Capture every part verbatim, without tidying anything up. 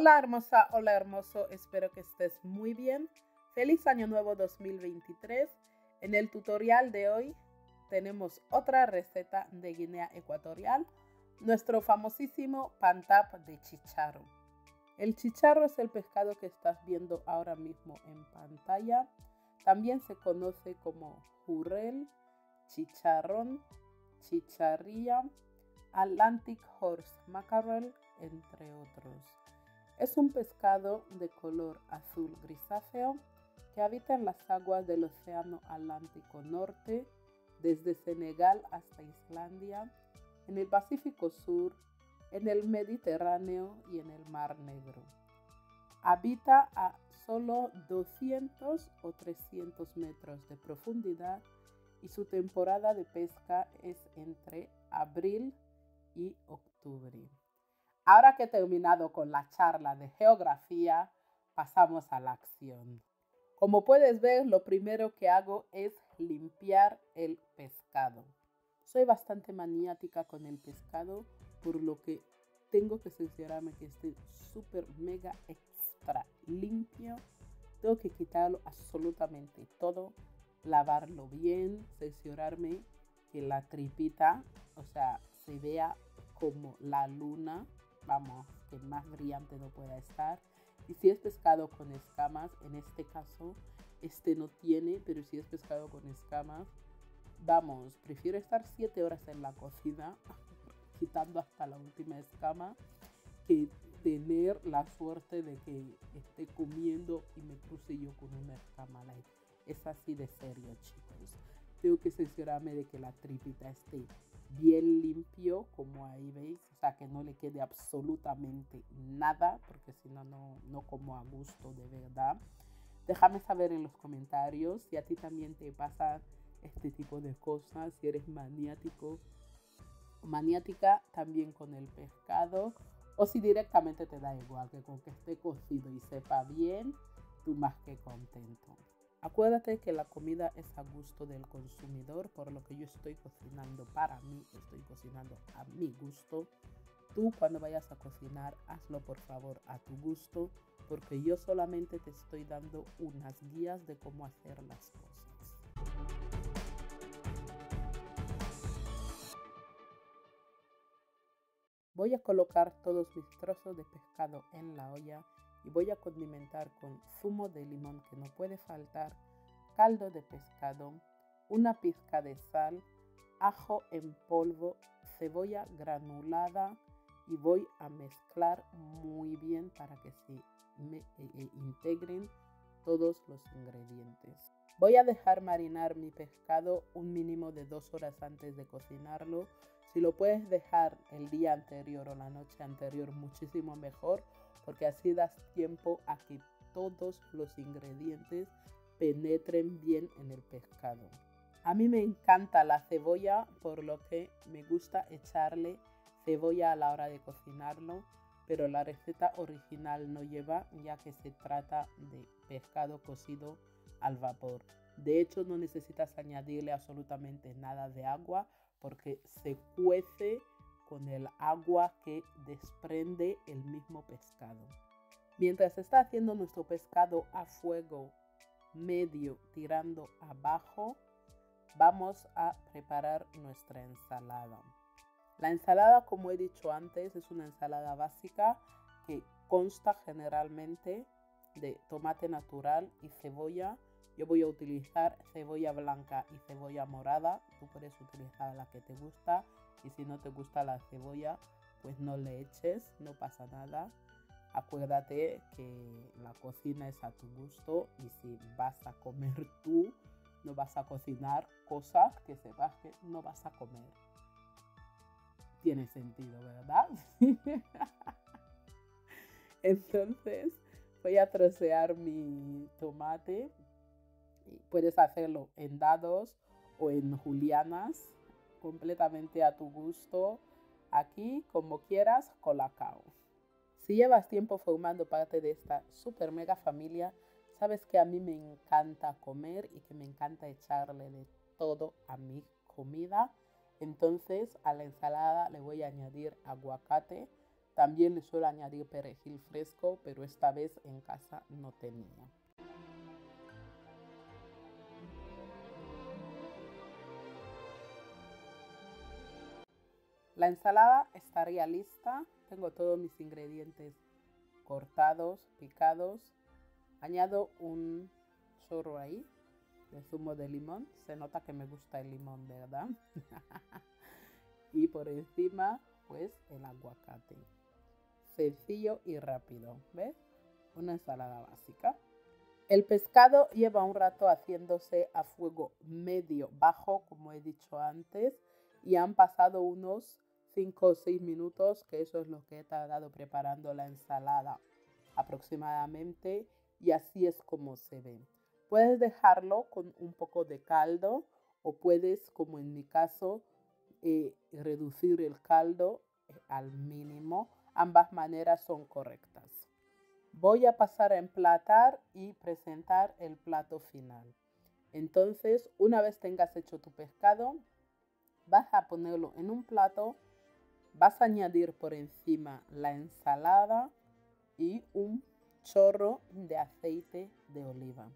Hola hermosa, hola hermoso, espero que estés muy bien. Feliz año nuevo dos mil veintitrés. En el tutorial de hoy tenemos otra receta de Guinea Ecuatorial, nuestro famosísimo pantap de chicharro. El chicharro es el pescado que estás viendo ahora mismo en pantalla. También se conoce como jurel, chicharrón, chicharrilla, Atlantic horse mackerel, entre otros. Es un pescado de color azul grisáceo que habita en las aguas del Océano Atlántico Norte, desde Senegal hasta Islandia, en el Pacífico Sur, en el Mediterráneo y en el Mar Negro. Habita a solo doscientos o trescientos metros de profundidad y su temporada de pesca es entre abril y octubre. Ahora que he terminado con la charla de geografía, pasamos a la acción. Como puedes ver, lo primero que hago es limpiar el pescado. Soy bastante maniática con el pescado, por lo que tengo que cerciorarme que esté súper mega extra limpio. Tengo que quitarlo absolutamente todo, lavarlo bien, cerciorarme que la tripita, o sea, se vea como la luna, vamos, que más brillante no pueda estar. Y si es pescado con escamas, en este caso, este no tiene, pero si es pescado con escamas, vamos, prefiero estar siete horas en la cocina, quitando hasta la última escama, que tener la suerte de que esté comiendo y me cruce yo con una escama. Es así de serio, chicos. Tengo que cerciorarme de que la tripita esté bien limpio, como ahí veis, o sea, que no le quede absolutamente nada, porque si no, no como a gusto, de verdad. Déjame saber en los comentarios si a ti también te pasa este tipo de cosas, si eres maniático, maniática también con el pescado, o si directamente te da igual, que con que esté cocido y sepa bien, tú más que contento. Acuérdate que la comida es a gusto del consumidor, por lo que yo estoy cocinando para mí, estoy cocinando a mi gusto. Tú cuando vayas a cocinar, hazlo por favor a tu gusto, porque yo solamente te estoy dando unas guías de cómo hacer las cosas. Voy a colocar todos mis trozos de pescado en la olla y voy a condimentar con zumo de limón, que no puede faltar, caldo de pescado, una pizca de sal, ajo en polvo, cebolla granulada, y voy a mezclar muy bien para que se me, eh, eh, integren todos los ingredientes. Voy a dejar marinar mi pescado un mínimo de dos horas antes de cocinarlo. Si lo puedes dejar el día anterior o la noche anterior, muchísimo mejor, porque así das tiempo a que todos los ingredientes penetren bien en el pescado. A mí me encanta la cebolla, por lo que me gusta echarle cebolla a la hora de cocinarlo, pero la receta original no lleva, ya que se trata de pescado cocido al vapor. De hecho, no necesitas añadirle absolutamente nada de agua, porque se cuece con el agua que desprende el mismo pescado. Mientras está haciendo nuestro pescado a fuego medio, tirando abajo, vamos a preparar nuestra ensalada. La ensalada, como he dicho antes, es una ensalada básica que consta generalmente de tomate natural y cebolla. Yo voy a utilizar cebolla blanca y cebolla morada. Tú puedes utilizar la que te gusta. Y si no te gusta la cebolla, pues no le eches, no pasa nada. Acuérdate que la cocina es a tu gusto y si vas a comer tú, no vas a cocinar cosas que sepas que no vas a comer. Tiene sentido, ¿verdad? Entonces voy a trocear mi tomate. Puedes hacerlo en dados o en julianas, completamente a tu gusto, aquí como quieras, Colacao. Si llevas tiempo formando parte de esta super mega familia, sabes que a mí me encanta comer y que me encanta echarle de todo a mi comida. Entonces a la ensalada le voy a añadir aguacate, También le suelo añadir perejil fresco, pero esta vez en casa no tenía. La ensalada estaría lista. Tengo todos mis ingredientes cortados, picados. Añado un chorro ahí de zumo de limón. Se nota que me gusta el limón, ¿verdad? Y por encima, pues, el aguacate. Sencillo y rápido, ¿ves? Una ensalada básica. El pescado lleva un rato haciéndose a fuego medio bajo, como he dicho antes, y han pasado unos cinco o seis minutos, que eso es lo que he tardado preparando la ensalada aproximadamente, y así es como se ve. Puedes dejarlo con un poco de caldo o puedes, como en mi caso, eh, reducir el caldo al mínimo. Ambas maneras son correctas. Voy a pasar a emplatar y presentar el plato final. Entonces, una vez tengas hecho tu pescado, vas a ponerlo en un plato, vas a añadir por encima la ensalada y un chorro de aceite de oliva.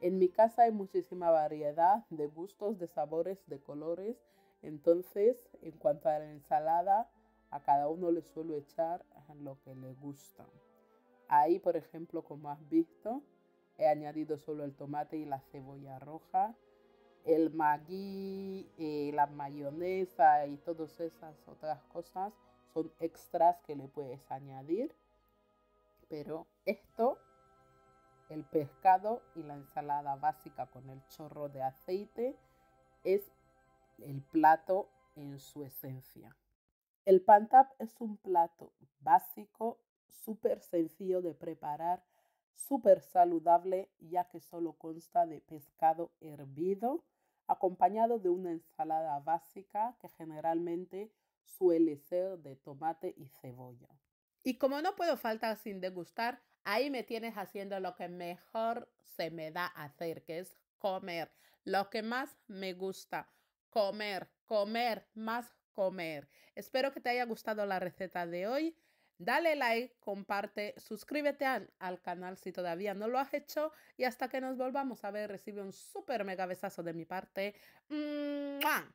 En mi casa hay muchísima variedad de gustos, de sabores, de colores. Entonces, en cuanto a la ensalada, a cada uno le suelo echar lo que le gusta. Ahí, por ejemplo, como has visto, he añadido solo el tomate y la cebolla roja, el maggi, eh, la mayonesa y todas esas otras cosas son extras que le puedes añadir. Pero esto, el pescado y la ensalada básica con el chorro de aceite, es el plato en su esencia. El pantap es un plato básico, súper sencillo de preparar, súper saludable, ya que solo consta de pescado hervido, acompañado de una ensalada básica que generalmente suele ser de tomate y cebolla. Y como no puedo faltar sin degustar, ahí me tienes haciendo lo que mejor se me da hacer, que es comer. Lo que más me gusta, comer, comer, más comer. Espero que te haya gustado la receta de hoy. Dale like, comparte, suscríbete al, al canal si todavía no lo has hecho. Y hasta que nos volvamos a ver, recibe un súper mega besazo de mi parte. ¡Mua!